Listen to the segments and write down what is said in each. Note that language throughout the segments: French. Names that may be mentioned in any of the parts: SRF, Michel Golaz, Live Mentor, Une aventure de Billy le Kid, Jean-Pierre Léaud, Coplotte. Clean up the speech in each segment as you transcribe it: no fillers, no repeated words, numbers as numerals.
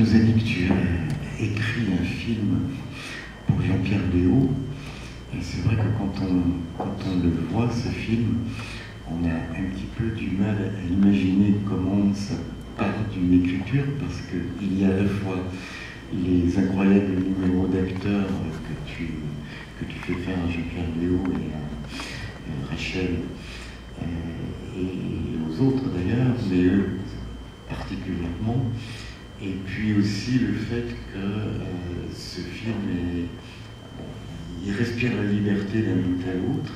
nous as dit que tu as écrit un film pour Jean-Pierre Léaud. Et c'est vrai que quand on le voit, ce film, on a un petit peu du mal à imaginer comment ça part d'une écriture, parce qu'il y a à la fois les incroyables numéros d'acteurs que tu fais faire à Jean-Pierre Léaud et à Rachel et aux autres d'ailleurs, mais eux particulièrement, et puis aussi le fait que ce film est, il respire la liberté d'un bout à l'autre,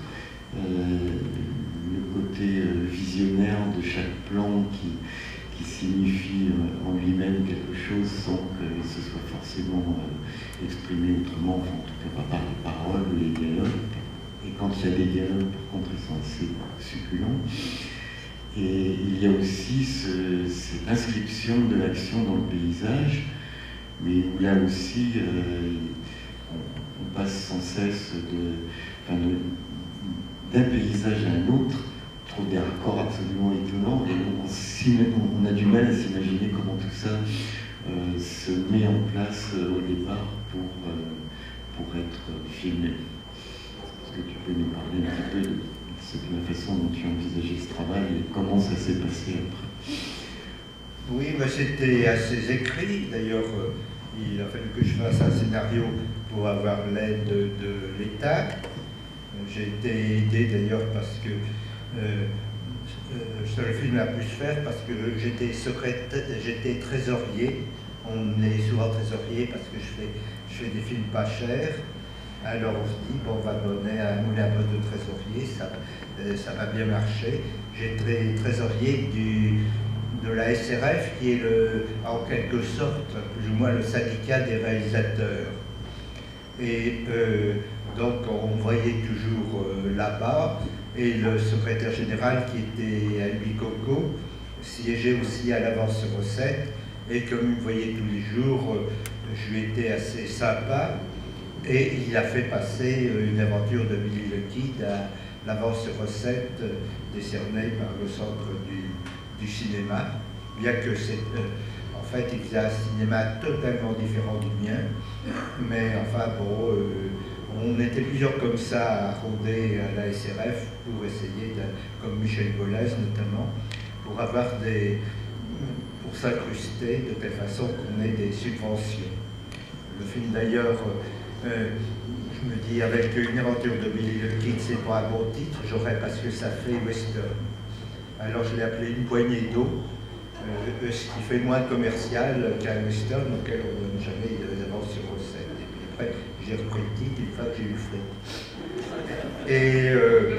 le côté visionnaire de chaque plan qui signifie en lui-même quelque chose sans que ce soit forcément exprimé autrement, enfin, en tout cas pas par les paroles ou les dialogues. Et quand il y a des dialogues, par contre, ils sont assez succulents. Et il y a aussi cette inscription de l'action dans le paysage, mais où là aussi, on passe sans cesse d'un paysage à un autre, on trouve des raccords absolument étonnants, et on a du mal à s'imaginer comment tout ça se met en place au départ pour être filmé. Est-ce que tu peux nous parler un petit peu de la façon dont tu envisageais ce travail et comment ça s'est passé après? Oui, bah, c'était assez écrit. D'ailleurs, il a fallu que je fasse un scénario pour avoir l'aide de l'État. J'ai été aidé d'ailleurs parce que le film a pu se faire parce que j'étais trésorier. On est souvent trésorier parce que je fais des films pas chers. Alors on se dit, bon, on va donner à nous la note de trésorier, ça va bien marcher. J'étais trésorier de la SRF, qui est en quelque sorte, plus ou moins, le syndicat des réalisateurs. Et donc on voyait toujours là-bas, et le secrétaire général, qui était à lui coco, siégeait aussi à l'avance recette, et comme il me voyait tous les jours, je lui étais assez sympa. Et il a fait passer Une aventure de Billy le Kid à l'avance recette décernée par le centre du cinéma, bien que c'est en fait il faisait un cinéma totalement différent du mien, mais enfin bon, on était plusieurs comme ça à rôder à la SRF pour essayer, comme Michel Golaz notamment, pour avoir pour s'incruster de telle façon qu'on ait des subventions. Le film d'ailleurs, je me dis, avec Une aventure de Billy le Kid, c'est pas un bon titre, parce que ça fait western. Alors je l'ai appelé Une poignée d'eau, ce qui fait moins commercial qu'un western auquel on ne donne jamais d'avance sur recette. Et puis après, j'ai repris le titre une fois que j'ai eu fait.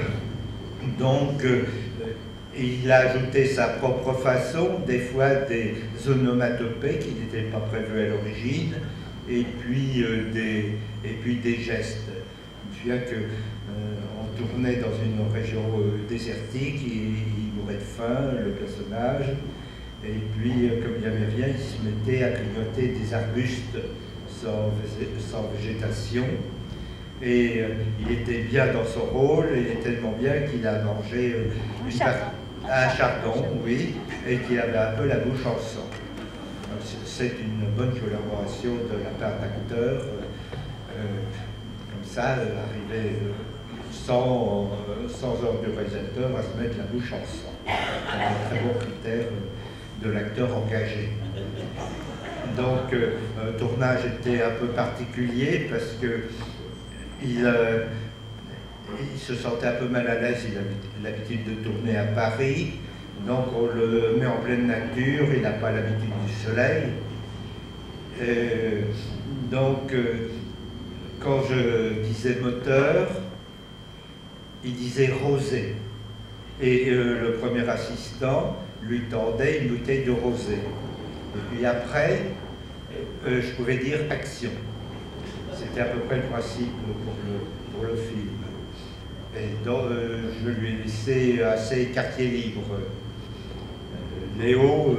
Et donc, il a ajouté sa propre façon, des fois des onomatopées qui n'étaient pas prévues à l'origine, et puis des gestes. Je me souviens qu'on tournait dans une région désertique, il mourait de faim, le personnage, et puis comme il n'y avait rien, il se mettait à grignoter des arbustes sans végétation, et il était bien dans son rôle, il est tellement bien qu'il a mangé un chardon, oui, et qu'il avait un peu la bouche en sang. C'est une bonne collaboration de la part d'acteurs, comme ça, arriver sans ordre du réalisateur à se mettre la bouche en sang. C'est un très bon critère de l'acteur engagé. Donc, le tournage était un peu particulier parce que il se sentait un peu mal à l'aise, il avait l'habitude de tourner à Paris. Donc on le met en pleine nature, il n'a pas l'habitude du soleil. Donc quand je disais moteur, il disait rosé. Et le premier assistant lui tendait une bouteille de rosé. Et puis après, je pouvais dire action. C'était à peu près le principe pour le film. Et donc je lui ai laissé assez quartier libre. Léo,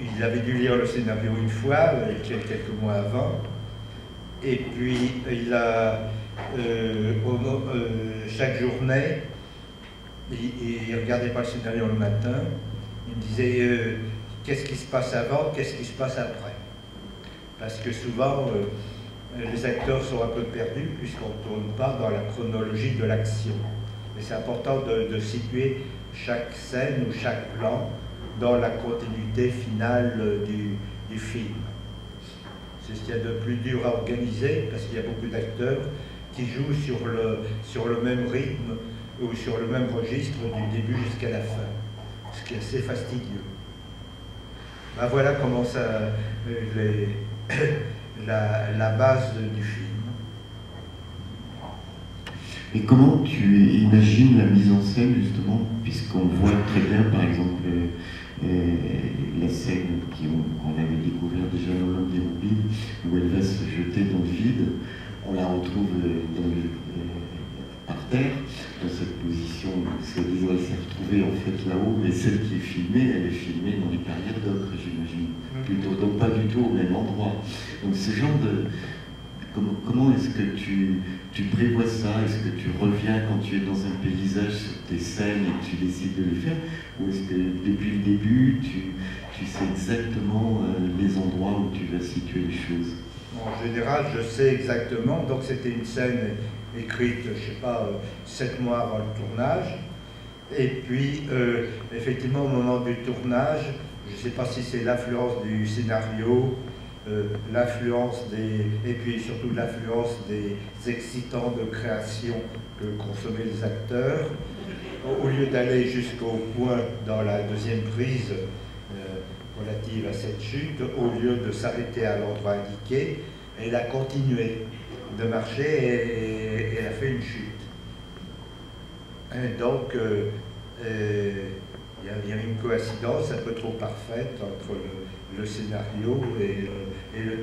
il avait dû lire le scénario une fois, quelques mois avant, et puis il a, chaque journée, il ne regardait pas le scénario le matin, il me disait qu'est-ce qui se passe avant, qu'est-ce qui se passe après. Parce que souvent, les acteurs sont un peu perdus puisqu'on ne tourne pas dans la chronologie de l'action. Mais c'est important de situer chaque scène ou chaque plan dans la continuité finale du film. C'est ce qu'il y a de plus dur à organiser parce qu'il y a beaucoup d'acteurs qui jouent sur le même rythme ou sur le même registre du début jusqu'à la fin, ce qui est assez fastidieux. Ben voilà comment ça, la base du film. Et comment tu imagines la mise en scène, justement, puisqu'on voit très bien, par exemple, la scène qu'on avait découvert déjà dans l'homme des Robins, où elle va se jeter dans le vide, on la retrouve par terre, dans cette position, soi-disant elle s'est retrouvée en fait là-haut, mais celle qui est filmée, elle est filmée dans les carrières d'ocre, j'imagine, plutôt, donc pas du tout au même endroit. Donc ce genre de... Comment est-ce que tu prévois ça? Est-ce que tu reviens quand tu es dans un paysage sur tes scènes et tu décides de les faire? Ou est-ce que depuis le début, tu sais exactement les endroits où tu vas situer les choses? En général, je sais exactement. Donc c'était une scène écrite, je ne sais pas, 7 mois avant le tournage. Et puis, effectivement, au moment du tournage, je ne sais pas si c'est l'influence du scénario, et puis surtout l'affluence des excitants de création que consommaient les acteurs. Au lieu d'aller jusqu'au point dans la deuxième prise relative à cette chute, au lieu de s'arrêter à l'endroit indiqué, elle a continué de marcher et a fait une chute. Et donc, il y a une coïncidence un peu trop parfaite entre le scénario et le